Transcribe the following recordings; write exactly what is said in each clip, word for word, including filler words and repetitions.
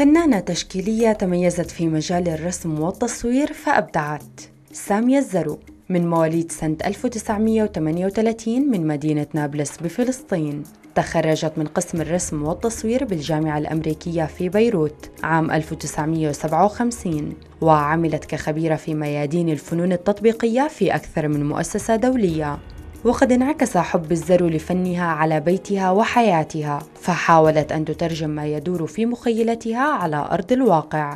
فنانة تشكيلية تميزت في مجال الرسم والتصوير فأبدعت. سامية الزرو من مواليد سنة ألف وتسعمئة وثمانية وثلاثين من مدينة نابلس بفلسطين، تخرجت من قسم الرسم والتصوير بالجامعة الأمريكية في بيروت عام ألف وتسعمئة وسبعة وخمسين، وعملت كخبيرة في ميادين الفنون التطبيقية في أكثر من مؤسسة دولية. وقد انعكس حب الزرو لفنها على بيتها وحياتها، فحاولت أن تترجم ما يدور في مخيلتها على أرض الواقع.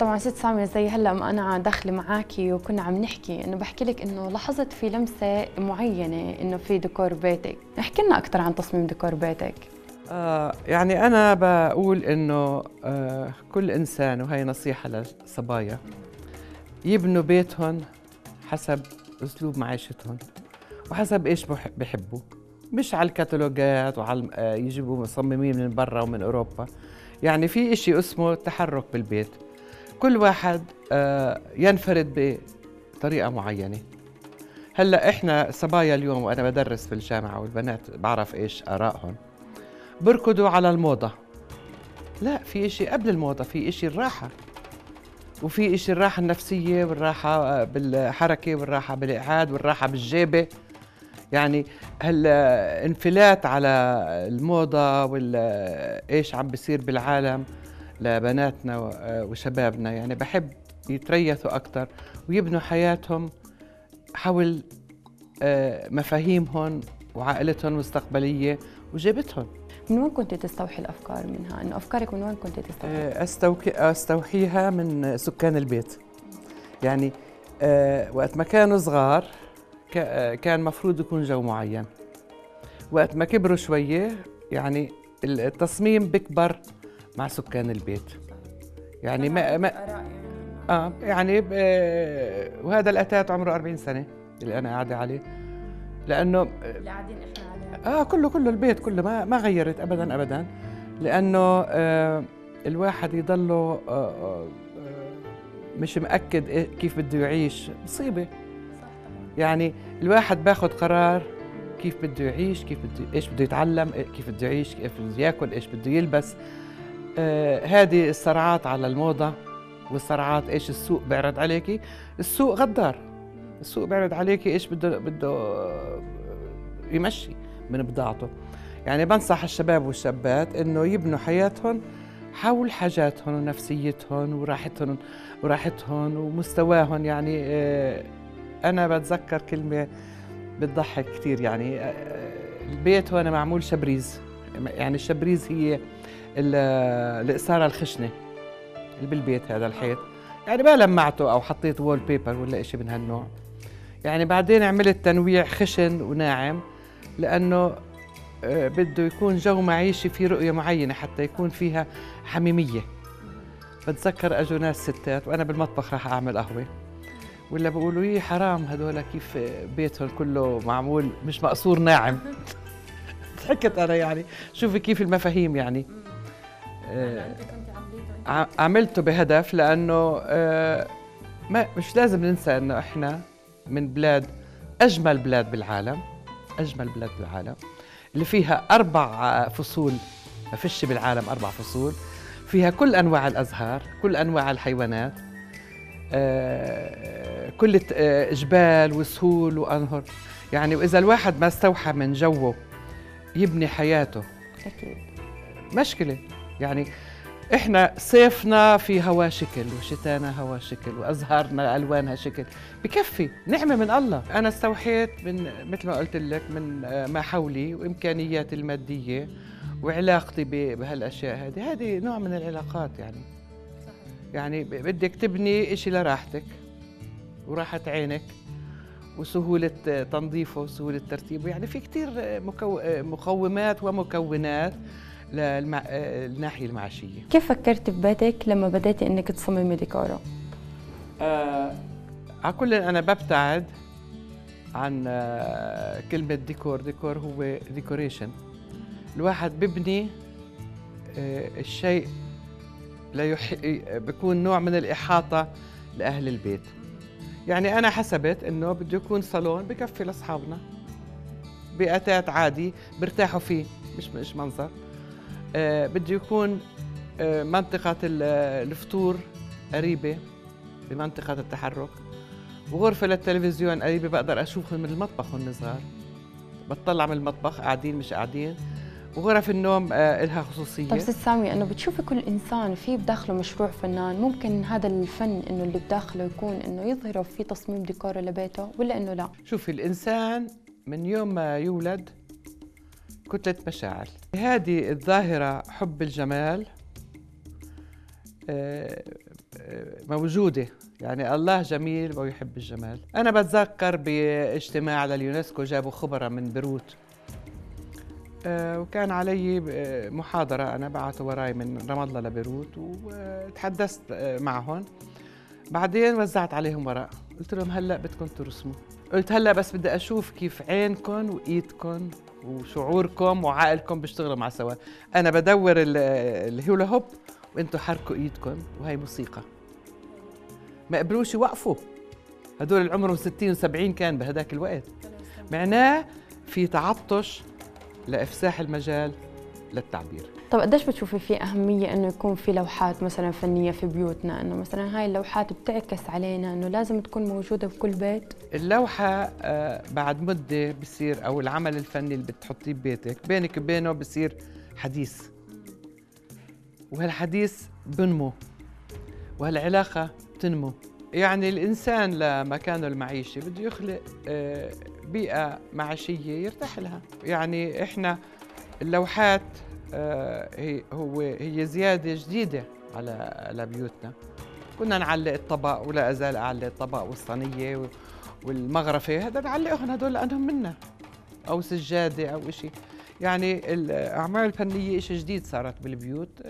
طبعا ست سامية، زي هلا ما انا داخله معاكي وكنا عم نحكي، انه بحكي لك انه لاحظت في لمسه معينه انه في ديكور بيتك، احكي لنا اكثر عن تصميم ديكور بيتك. آه يعني انا بقول انه آه كل انسان، وهي نصيحه للصبايا، يبنوا بيتهم حسب اسلوب معيشتهم وحسب ايش بحبوا، مش على الكتالوجات وعلى آه يجيبوا مصممين من برا ومن اوروبا. يعني في اشي اسمه التحرك بالبيت، كل واحد ينفرد بطريقة معينة. هلأ إحنا صبايا اليوم، وأنا بدرس في الجامعة والبنات بعرف إيش آرائهم، بركضوا على الموضة. لا، في إشي قبل الموضة، في إشي الراحة، وفي إشي الراحة النفسية والراحة بالحركة والراحة بالإعاد والراحة بالجيبة. يعني هالانفلات على الموضة والإيش عم بيصير بالعالم لبناتنا وشبابنا، يعني بحب يتريثوا أكتر ويبنوا حياتهم حول مفاهيمهم وعائلتهم المستقبلية وجيبتهم. من وين كنت تستوحي الأفكار منها؟ إنه أفكارك من وين كنت تستوحيها؟ أستوحيها من سكان البيت. يعني وقت ما كانوا صغار كان مفروض يكون جو معين، وقت ما كبروا شوية يعني التصميم بكبر مع سكان البيت. يعني ما, ما اه يعني وهذا الاتات عمره أربعين سنه اللي انا قاعده عليه، لانه اللي قاعدين احنا عليه اه كله كله البيت كله ما ما غيرت ابدا ابدا، لانه آه الواحد يضله آه مش مأكد كيف بده يعيش، مصيبه. يعني الواحد باخذ قرار كيف بده يعيش، كيف بده ايش بده يتعلم، كيف بده يعيش، كيف بده ياكل، ايش بده يلبس. آه هذه الصراعات على الموضة والصراعات ايش السوق بيعرض عليكي. السوق غدار، السوق بيعرض عليكي ايش بده بده يمشي من بضاعته. يعني بنصح الشباب والشابات انه يبنوا حياتهم حول حاجاتهم ونفسيتهم وراحتهم وراحتهم ومستواهم. يعني آه انا بتذكر كلمة بتضحك كثير، يعني آه البيت هون معمول شبريز. يعني الشبريز هي الإقصارة الخشنة اللي بالبيت، هذا الحيط يعني ما لمعته أو حطيت وول بيبر ولا إشي من هالنوع. يعني بعدين عملت تنويع خشن وناعم، لأنه بده يكون جو معيشي في رؤية معينة حتى يكون فيها حميمية. بتذكر أجوا ناس ستات وأنا بالمطبخ راح أعمل قهوة، ولا بقولوا لي حرام هدول كيف بيتهم كله معمول مش مقصور ناعم. ضحكت أنا، يعني شوفي كيف المفاهيم. يعني عملته بهدف، لأنه ما مش لازم ننسى أنه إحنا من بلاد أجمل بلاد بالعالم، أجمل بلاد بالعالم اللي فيها أربع فصول، ما فيش بالعالم أربع فصول، فيها كل أنواع الأزهار، كل أنواع الحيوانات، كل جبال وسهول وأنهر. يعني وإذا الواحد ما استوحى من جوه يبني حياته أكيد مشكلة. يعني إحنا صيفنا في هوا شكل، وشتانا هوا شكل، وأزهارنا ألوانها شكل، بكفي نعمة من الله. أنا استوحيت من مثل ما قلت لك من ما حولي وإمكانياتي المادية وعلاقتي بهالأشياء هذه، هذه نوع من العلاقات. يعني يعني بدك تبني إشي لراحتك وراحة عينك وسهولة تنظيفه وسهولة ترتيبه. يعني في كتير مكو... مقومات ومكونات للمع... الناحية المعاشية. كيف فكرت ببيتك لما بدأتي إنك تصممي ديكوره؟ آه... على كل أنا ببتعد عن آه... كلمة ديكور. ديكور هو ديكوريشن، الواحد ببني آه... الشيء لا يح... بيكون نوع من الإحاطة لأهل البيت. يعني أنا حسبت إنه بده يكون صالون بكفي لأصحابنا، بأتات عادي برتاحوا فيه، مش مش منظر. آه بده يكون آه منطقة الفطور قريبة بمنطقة التحرك، وغرفة للتلفزيون قريبة بقدر أشوفهم من المطبخ وهم صغار، بتطلع من المطبخ قاعدين مش قاعدين، وغرف النوم آه إلها خصوصية. طب ست سامية، إنه بتشوفي كل إنسان في بداخله مشروع فنان، ممكن هذا الفن إنه اللي بداخله يكون إنه يظهره في تصميم ديكوره لبيته ولا إنه لا؟ شوفي، الإنسان من يوم ما يولد كتلة مشاعر. هذه الظاهرة حب الجمال موجودة، يعني الله جميل ويحب الجمال. أنا بتذكر باجتماع لليونسكو جابوا خبراء من بيروت، وكان علي محاضرة، أنا بعثوا وراي من رام الله لبيروت وتحدثت معهم. بعدين وزعت عليهم ورق، قلت لهم هلأ بدكم ترسموا، قلت هلأ بس بدي أشوف كيف عينكم وإيدكم وشعوركم وعقلكم بيشتغلوا مع سوا. أنا بدور الهيولا هوب وأنتوا حركوا إيدكم، وهي موسيقى. ما قبلوش يوقفوا، هدول اللي عمرهم ستين وسبعين كان بهداك الوقت، معناه في تعطش لإفساح المجال للتعبير. طب قديش بتشوفي في أهمية إنه يكون في لوحات مثلا فنية في بيوتنا، إنه مثلا هاي اللوحات بتعكس علينا إنه لازم تكون موجودة بكل بيت؟ اللوحة بعد مدة بصير، أو العمل الفني اللي بتحطيه ببيتك بينك وبينه بصير حديث، وهالحديث بنمو وهالعلاقة بتنمو. يعني الإنسان لمكانه المعيشي بده يخلق بيئة معيشية يرتاح لها. يعني إحنا اللوحات هي هو هي زيادة جديدة على على بيوتنا. كنا نعلق الطبق، ولا أزال أعلق الطبق والصينية والمغرفة، هذا نعلقهم هدول لأنهم منا، أو سجادة أو إشي. يعني الأعمال الفنية إشي جديد صارت بالبيوت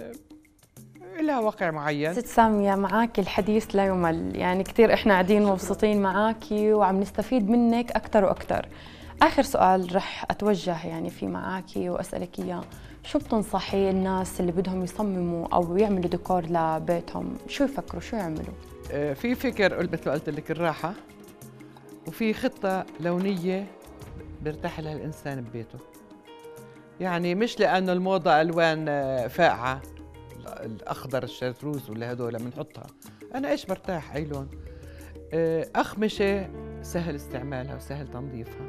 لها واقع معين. ست سامية، معاكي الحديث لا يمل، يعني كثير إحنا قاعدين مبسوطين معاكي وعم نستفيد منك أكثر وأكثر. آخر سؤال رح أتوجه يعني في معاكي وأسألك إياه، شو بتنصحي الناس اللي بدهم يصمموا أو يعملوا ديكور لبيتهم، شو يفكروا شو يعملوا؟ في فكر مثل ما قلت لك الراحة، وفي خطة لونية بيرتاح لها الإنسان ببيته. يعني مش لأنه الموضة ألوان فاقعة، الأخضر الشرتروز ولا هدول بنحطها، أنا إيش برتاح أي لون. أخمشة سهل استعمالها وسهل تنظيفها،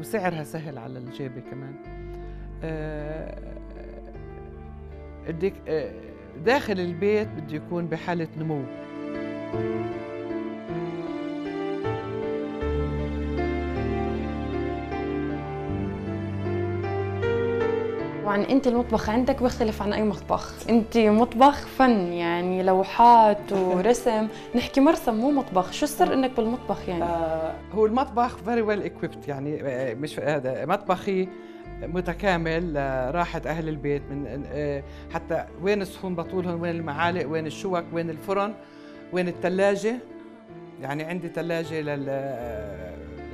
وسعرها سهل على الجيبة كمان. داخل البيت بده يكون بحالة نمو. طبعاً أنت المطبخ عندك بيختلف عن أي مطبخ، أنت مطبخ فن، يعني لوحات ورسم، نحكي مرسم مو مطبخ، شو السر إنك بالمطبخ يعني؟ آه هو المطبخ فيري ويل إكويبت، يعني مش هذا مطبخي متكامل لراحة أهل البيت، من حتى وين الصحون بطولهم، وين المعالق، وين الشوك، وين الفرن، وين الثلاجة. يعني عندي ثلاجة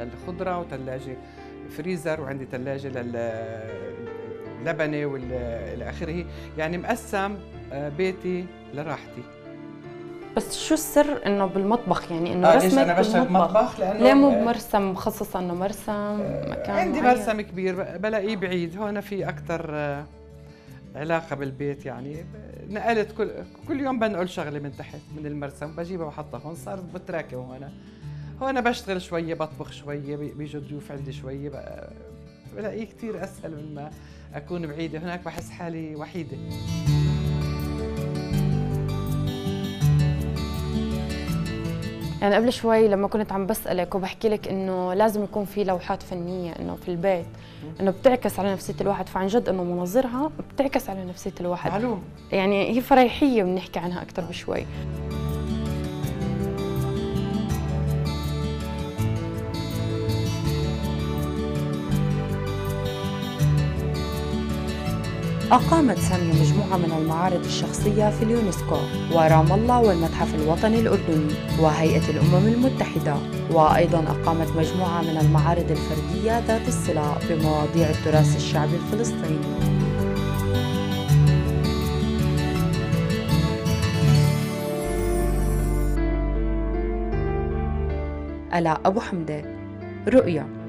للخضرة، وثلاجة فريزر، وعندي ثلاجة لل لبنه والى اخره. يعني مقسم بيتي لراحتي. بس شو السر انه بالمطبخ، يعني انه آه رسمك أنا بالمطبخ، المطبخ لانه ليه مو بمرسم مخصص انه مرسم آه مكان؟ عندي معين. مرسم كبير بلاقيه بعيد، هون في اكثر علاقه بالبيت. يعني نقلت كل كل يوم بنقل شغله من تحت من المرسم، بجيبها وحطها هون، صارت بتراكم هون. هون بشتغل شويه، بطبخ شويه، بيجوا ضيوف عندي شويه، بلاقيه كثير اسهل من ما أكون بعيدة. هناك بحس حالي وحيدة. يعني قبل شوي لما كنت عم بسألك وبحكي لك إنه لازم يكون في لوحات فنية إنه في البيت، إنه بتعكس على نفسية الواحد، فعن جد إنه مناظرها بتعكس على نفسية الواحد. معلوم. يعني هي فريحية بنحكي عنها أكثر بشوي. أقامت سامية مجموعة من المعارض الشخصية في اليونسكو ورام الله والمتحف الوطني الأردني وهيئة الأمم المتحدة، وأيضاً أقامت مجموعة من المعارض الفردية ذات الصلة بمواضيع التراث الشعبي الفلسطيني. آلاء أبو حمدة، رؤيا.